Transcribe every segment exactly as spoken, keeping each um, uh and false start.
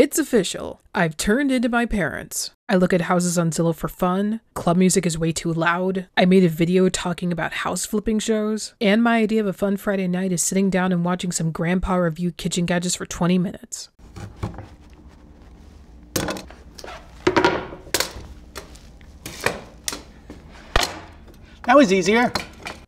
It's official. I've turned into my parents. I look at houses on Zillow for fun. Club music is way too loud. I made a video talking about house flipping shows. And my idea of a fun Friday night is sitting down and watching some grandpa review kitchen gadgets for twenty minutes. That was easier.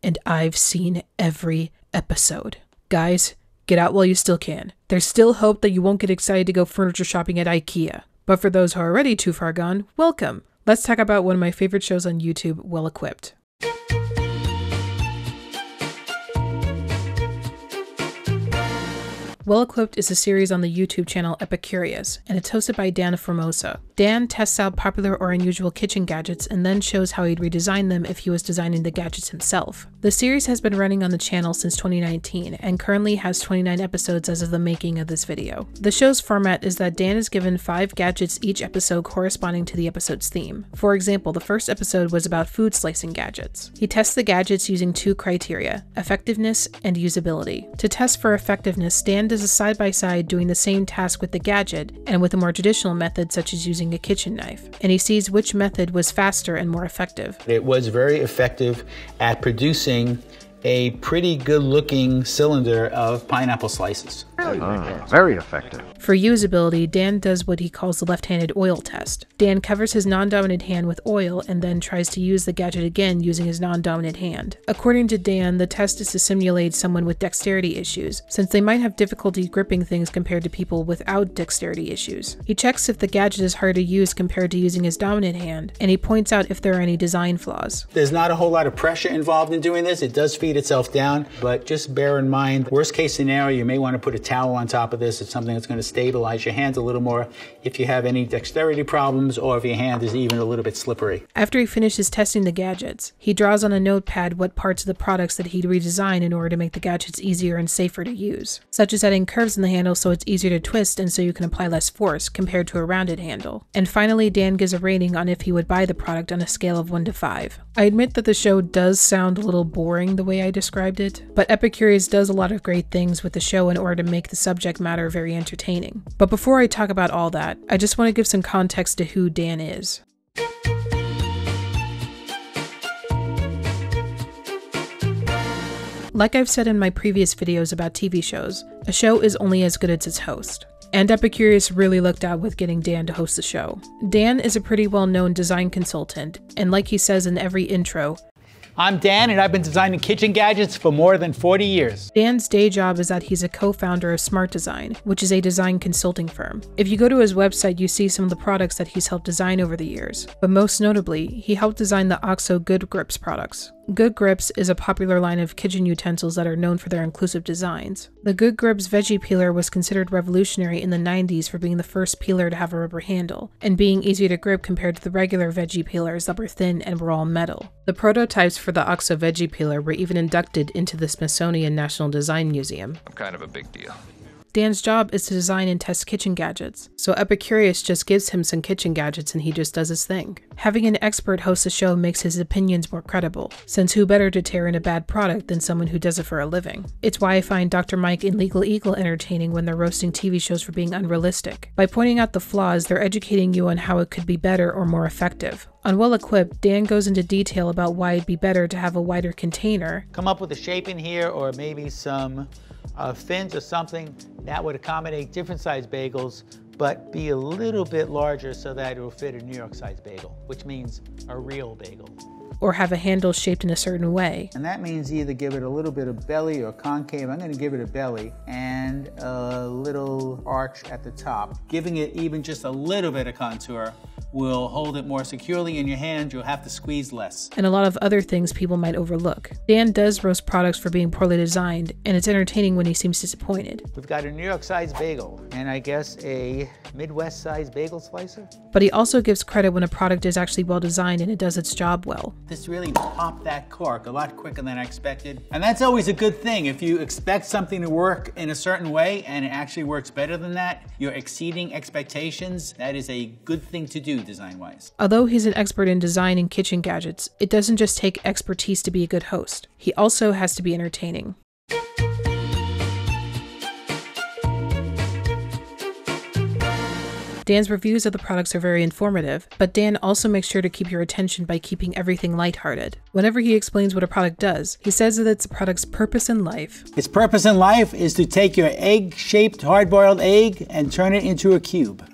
And I've seen every episode. Guys, get out while you still can. There's still hope that you won't get excited to go furniture shopping at IKEA. But for those who are already too far gone, welcome. Let's talk about one of my favorite shows on YouTube, Well Equipped. Well Equipped is a series on the YouTube channel Epicurious, and it's hosted by Dan Formosa. Dan tests out popular or unusual kitchen gadgets and then shows how he'd redesign them if he was designing the gadgets himself. The series has been running on the channel since twenty nineteen and currently has twenty-nine episodes as of the making of this video. The show's format is that Dan is given five gadgets each episode corresponding to the episode's theme. For example, the first episode was about food slicing gadgets. He tests the gadgets using two criteria, effectiveness and usability. To test for effectiveness, Dan does a side-by-side doing the same task with the gadget and with a more traditional method such as using a kitchen knife, and he sees which method was faster and more effective. It was very effective at producing a pretty good-looking cylinder of pineapple slices. Uh, very effective. For usability, Dan does what he calls the left-handed oil test. Dan covers his non-dominant hand with oil and then tries to use the gadget again using his non-dominant hand. According to Dan, the test is to simulate someone with dexterity issues, since they might have difficulty gripping things compared to people without dexterity issues. He checks if the gadget is hard to use compared to using his dominant hand, and he points out if there are any design flaws. There's not a whole lot of pressure involved in doing this. It does feed itself down, but just bear in mind, worst case scenario, you may want to put a towel on top of this. It's something that's going to stabilize your hands a little more if you have any dexterity problems or if your hand is even a little bit slippery. After he finishes testing the gadgets, he draws on a notepad what parts of the products that he'd redesign in order to make the gadgets easier and safer to use, such as adding curves in the handle so it's easier to twist and so you can apply less force compared to a rounded handle. And finally, Dan gives a rating on if he would buy the product on a scale of one to five. I admit that the show does sound a little boring the way I described it, but Epicurious does a lot of great things with the show in order to make the subject matter very entertaining. But before I talk about all that, I just want to give some context to who Dan is. Like I've said in my previous videos about T V shows, a show is only as good as its host. And Epicurious really lucked out with getting Dan to host the show. Dan is a pretty well-known design consultant, and like he says in every intro, I'm Dan, and I've been designing kitchen gadgets for more than forty years. Dan's day job is that he's a co-founder of Smart Design, which is a design consulting firm. If you go to his website, you see some of the products that he's helped design over the years. But most notably, he helped design the OXO Good Grips products. Good Grips is a popular line of kitchen utensils that are known for their inclusive designs. The Good Grips veggie peeler was considered revolutionary in the nineties for being the first peeler to have a rubber handle, and being easier to grip compared to the regular veggie peelers that were thin and were all metal. The prototypes for the OXO veggie peeler were even inducted into the Smithsonian National Design Museum. I'm kind of a big deal. Dan's job is to design and test kitchen gadgets, so Epicurious just gives him some kitchen gadgets and he just does his thing. Having an expert host the show makes his opinions more credible, since who better to tear in a bad product than someone who does it for a living. It's why I find Doctor Mike and Legal Eagle entertaining when they're roasting T V shows for being unrealistic. By pointing out the flaws, they're educating you on how it could be better or more effective. On Well Equipped, Dan goes into detail about why it'd be better to have a wider container. Come up with a shape in here, or maybe some Uh, fins or something that would accommodate different size bagels, but be a little bit larger so that it will fit a New York size bagel, which means a real bagel. Or have a handle shaped in a certain way. And that means either give it a little bit of belly or concave. I'm gonna give it a belly and a little arch at the top. Giving it even just a little bit of contour will hold it more securely in your hand. You'll have to squeeze less. And a lot of other things people might overlook. Dan does roast products for being poorly designed, and it's entertaining when he seems disappointed. We've got a New York size bagel and I guess a Midwest size bagel slicer. But he also gives credit when a product is actually well designed and it does its job well. This really popped that cork a lot quicker than I expected. And that's always a good thing. If you expect something to work in a certain way and it actually works better than that, you're exceeding expectations. That is a good thing to do design-wise. Although he's an expert in design and kitchen gadgets, it doesn't just take expertise to be a good host. He also has to be entertaining. Dan's reviews of the products are very informative, but Dan also makes sure to keep your attention by keeping everything lighthearted. Whenever he explains what a product does, he says that it's a product's purpose in life. Its purpose in life is to take your egg-shaped hard-boiled egg and turn it into a cube.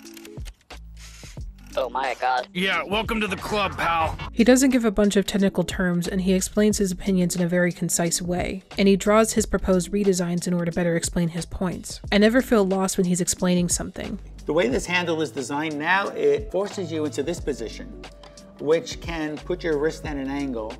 Oh my god. Yeah, welcome to the club, pal. He doesn't give a bunch of technical terms, and he explains his opinions in a very concise way, and he draws his proposed redesigns in order to better explain his points. I never feel lost when he's explaining something. The way this handle is designed now, it forces you into this position, which can put your wrist at an angle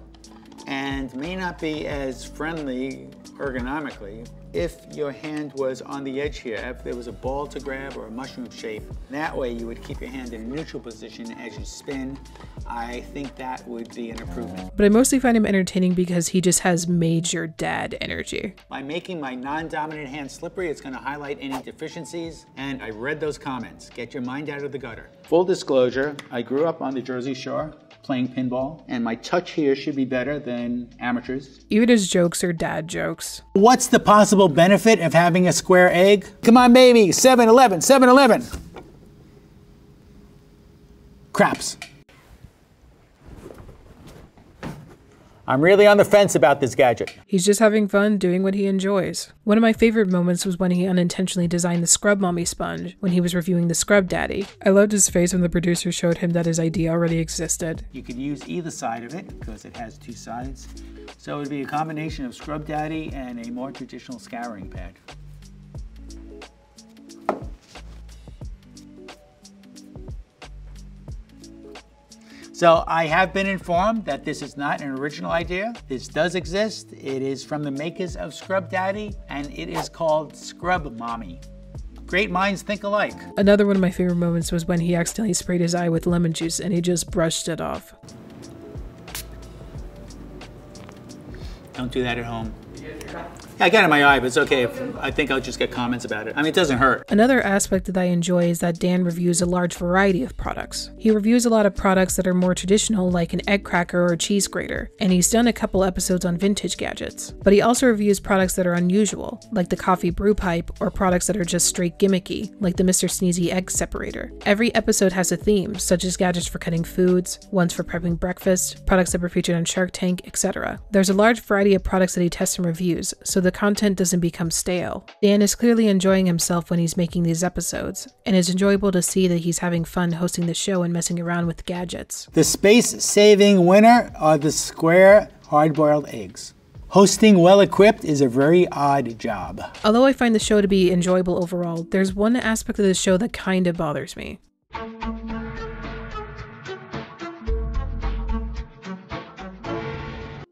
and may not be as friendly ergonomically if your hand was on the edge here, if there was a ball to grab or a mushroom shape. That way you would keep your hand in a neutral position as you spin. I think that would be an improvement. But I mostly find him entertaining because he just has major dad energy. By making my non-dominant hand slippery, it's gonna highlight any deficiencies, and I read those comments. Get your mind out of the gutter. Full disclosure, I grew up on the Jersey Shore playing pinball, and my touch here should be better than amateurs. Even his jokes are dad jokes. What's the possible benefit of having a square egg? Come on, baby, seven eleven, seven eleven. Craps. I'm really on the fence about this gadget. He's just having fun doing what he enjoys. One of my favorite moments was when he unintentionally designed the Scrub Mommy sponge when he was reviewing the Scrub Daddy. I loved his face when the producer showed him that his idea already existed. You could use either side of it because it has two sides. So it'd be a combination of Scrub Daddy and a more traditional scouring pad. So I have been informed that this is not an original idea. This does exist. It is from the makers of Scrub Daddy, and it is called Scrub Mommy. Great minds think alike. Another one of my favorite moments was when he accidentally sprayed his eye with lemon juice and he just brushed it off. Don't do that at home. I got it in my eye, but it's okay. I think I'll just get comments about it. I mean, it doesn't hurt. Another aspect that I enjoy is that Dan reviews a large variety of products. He reviews a lot of products that are more traditional, like an egg cracker or a cheese grater, and he's done a couple episodes on vintage gadgets. But he also reviews products that are unusual, like the coffee brew pipe, or products that are just straight gimmicky, like the Mister Sneezy egg separator. Every episode has a theme, such as gadgets for cutting foods, ones for prepping breakfast, products that were featured on Shark Tank, et cetera. There's a large variety of products that he tests and reviews, so the content doesn't become stale. Dan is clearly enjoying himself when he's making these episodes, and it's enjoyable to see that he's having fun hosting the show and messing around with gadgets. The space-saving winner are the square hard-boiled eggs. Hosting Well Equipped is a very odd job. Although I find the show to be enjoyable overall, there's one aspect of the show that kind of bothers me.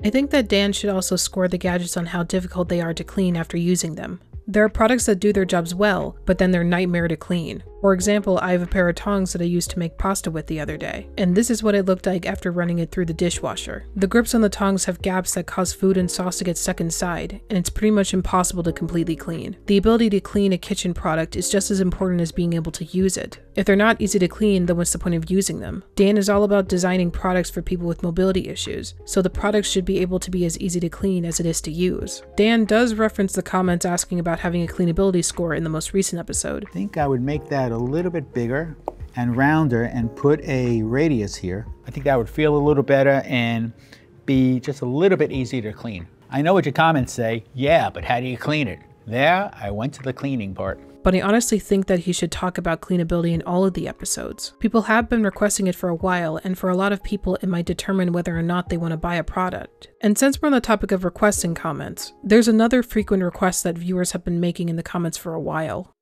I think that Dan should also score the gadgets on how difficult they are to clean after using them. There are products that do their jobs well, but then they're a nightmare to clean. For example, I have a pair of tongs that I used to make pasta with the other day, and this is what it looked like after running it through the dishwasher. The grips on the tongs have gaps that cause food and sauce to get stuck inside, and it's pretty much impossible to completely clean. The ability to clean a kitchen product is just as important as being able to use it. If they're not easy to clean, then what's the point of using them? Dan is all about designing products for people with mobility issues, so the products should be able to be as easy to clean as it is to use. Dan does reference the comments asking about having a cleanability score in the most recent episode. I think I would make that a little bit bigger and rounder and put a radius here. I think that would feel a little better and be just a little bit easier to clean. I know what your comments say, yeah, but how do you clean it? There, I went to the cleaning part. But I honestly think that he should talk about cleanability in all of the episodes. People have been requesting it for a while, and for a lot of people, it might determine whether or not they want to buy a product. And since we're on the topic of requesting comments, there's another frequent request that viewers have been making in the comments for a while.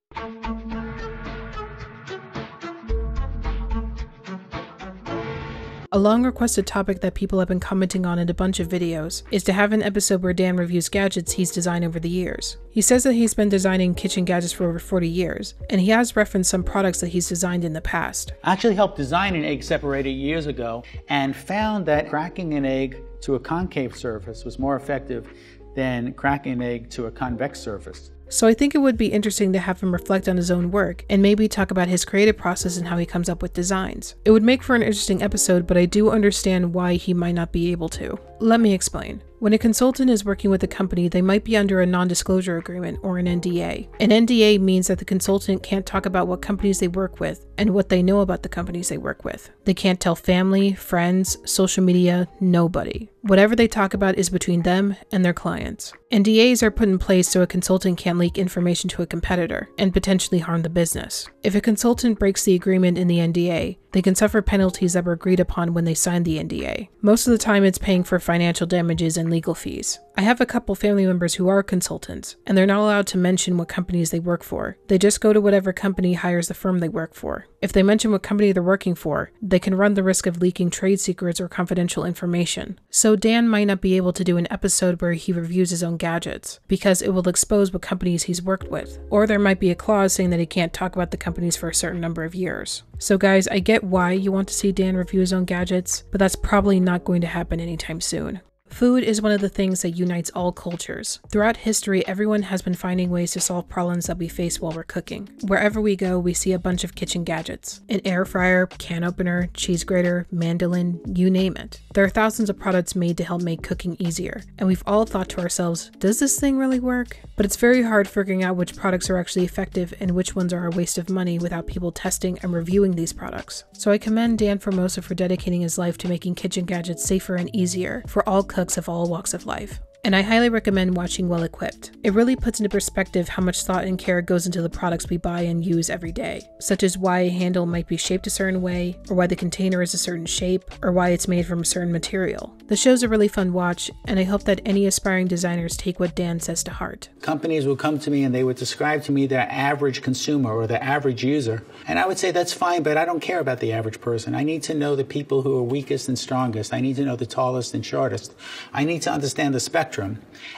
A long requested topic that people have been commenting on in a bunch of videos is to have an episode where Dan reviews gadgets he's designed over the years. He says that he's been designing kitchen gadgets for over forty years, and he has referenced some products that he's designed in the past. I actually helped design an egg separator years ago and found that cracking an egg to a concave surface was more effective than cracking an egg to a convex surface. So I think it would be interesting to have him reflect on his own work and maybe talk about his creative process and how he comes up with designs. It would make for an interesting episode, but I do understand why he might not be able to. Let me explain. When a consultant is working with a company, they might be under a non-disclosure agreement or an N D A. An N D A means that the consultant can't talk about what companies they work with and what they know about the companies they work with. They can't tell family, friends, social media, nobody. Whatever they talk about is between them and their clients. N D As are put in place so a consultant can't leak information to a competitor and potentially harm the business. If a consultant breaks the agreement in the N D A, they can suffer penalties that were agreed upon when they signed the N D A. Most of the time it's paying for financial damages and legal fees. I have a couple family members who are consultants, and they're not allowed to mention what companies they work for. They just go to whatever company hires the firm they work for. If they mention what company they're working for, they can run the risk of leaking trade secrets or confidential information. So Dan might not be able to do an episode where he reviews his own gadgets, because it will expose what companies he's worked with. Or there might be a clause saying that he can't talk about the companies for a certain number of years. So guys, I get why you want to see Dan review his own gadgets, but that's probably not going to happen anytime soon. Food is one of the things that unites all cultures. Throughout history, everyone has been finding ways to solve problems that we face while we're cooking. Wherever we go, we see a bunch of kitchen gadgets. An air fryer, can opener, cheese grater, mandolin, you name it. There are thousands of products made to help make cooking easier, and we've all thought to ourselves, does this thing really work? But it's very hard figuring out which products are actually effective and which ones are a waste of money without people testing and reviewing these products. So I commend Dan Formosa for dedicating his life to making kitchen gadgets safer and easier for all cooks of all walks of life. And I highly recommend watching Well Equipped. It really puts into perspective how much thought and care goes into the products we buy and use every day, such as why a handle might be shaped a certain way, or why the container is a certain shape, or why it's made from a certain material. The show's a really fun watch, and I hope that any aspiring designers take what Dan says to heart. Companies would come to me and they would describe to me their average consumer or their average user, and I would say that's fine, but I don't care about the average person. I need to know the people who are weakest and strongest. I need to know the tallest and shortest. I need to understand the spectrum.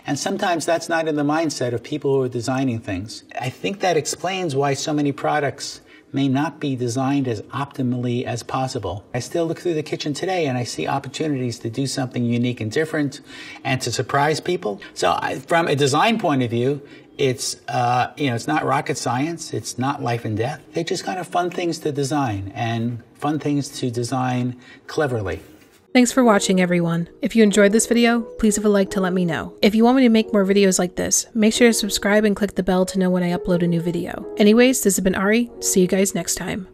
And sometimes that's not in the mindset of people who are designing things. I think that explains why so many products may not be designed as optimally as possible. I still look through the kitchen today and I see opportunities to do something unique and different and to surprise people. So I, from a design point of view, it's, uh, you know, it's not rocket science. It's not life and death. They're just kind of fun things to design and fun things to design cleverly. Thanks for watching, everyone. If you enjoyed this video, please leave a like to let me know. If you want me to make more videos like this, make sure to subscribe and click the bell to know when I upload a new video. Anyways, this has been Ari. See you guys next time.